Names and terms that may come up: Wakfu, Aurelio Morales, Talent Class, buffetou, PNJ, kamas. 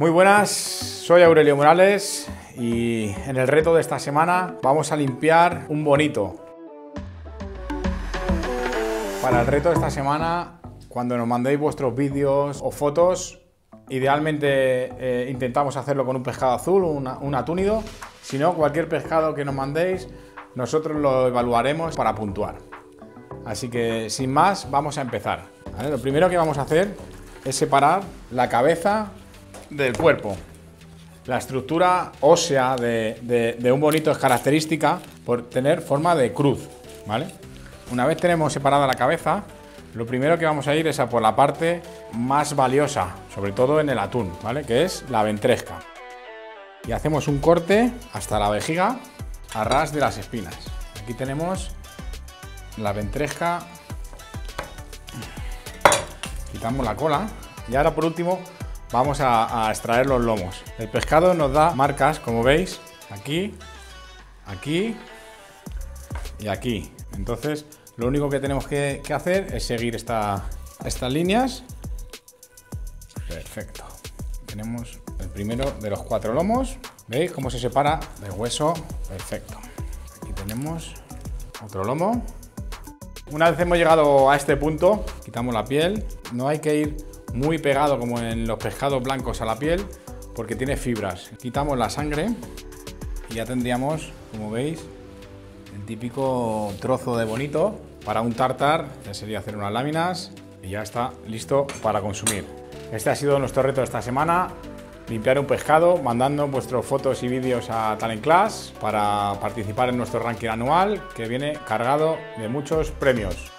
Muy buenas, soy Aurelio Morales y en el reto de esta semana vamos a limpiar un bonito. Para el reto de esta semana, cuando nos mandéis vuestros vídeos o fotos, idealmente intentamos hacerlo con un pescado azul, un atúnido. Si no, cualquier pescado que nos mandéis, nosotros lo evaluaremos para puntuar. Así que, sin más, vamos a empezar. ¿Vale? Lo primero que vamos a hacer es separar la cabeza del cuerpo. La estructura ósea de un bonito es característica por tener forma de cruz, ¿vale? Una vez tenemos separada la cabeza, lo primero que vamos a ir es a por la parte más valiosa, sobre todo en el atún, ¿vale? Que es la ventresca. Y hacemos un corte hasta la vejiga a ras de las espinas. Aquí tenemos la ventresca. Quitamos la cola y ahora por último vamos a extraer los lomos. El pescado nos da marcas, como veis, aquí, aquí y aquí. Entonces, lo único que tenemos que hacer es seguir estas líneas. Perfecto. Tenemos el primero de los 4 lomos. ¿Veis cómo se separa del hueso? Perfecto. Aquí tenemos otro lomo. Una vez hemos llegado a este punto, quitamos la piel. No hay que ir muy pegado como en los pescados blancos a la piel, porque tiene fibras. Quitamos la sangre y ya tendríamos, como veis, el típico trozo de bonito para un tartar, que sería hacer unas láminas, y ya está listo para consumir. Este ha sido nuestro reto de esta semana: limpiar un pescado, mandando vuestras fotos y vídeos a Talent Class para participar en nuestro ranking anual, que viene cargado de muchos premios.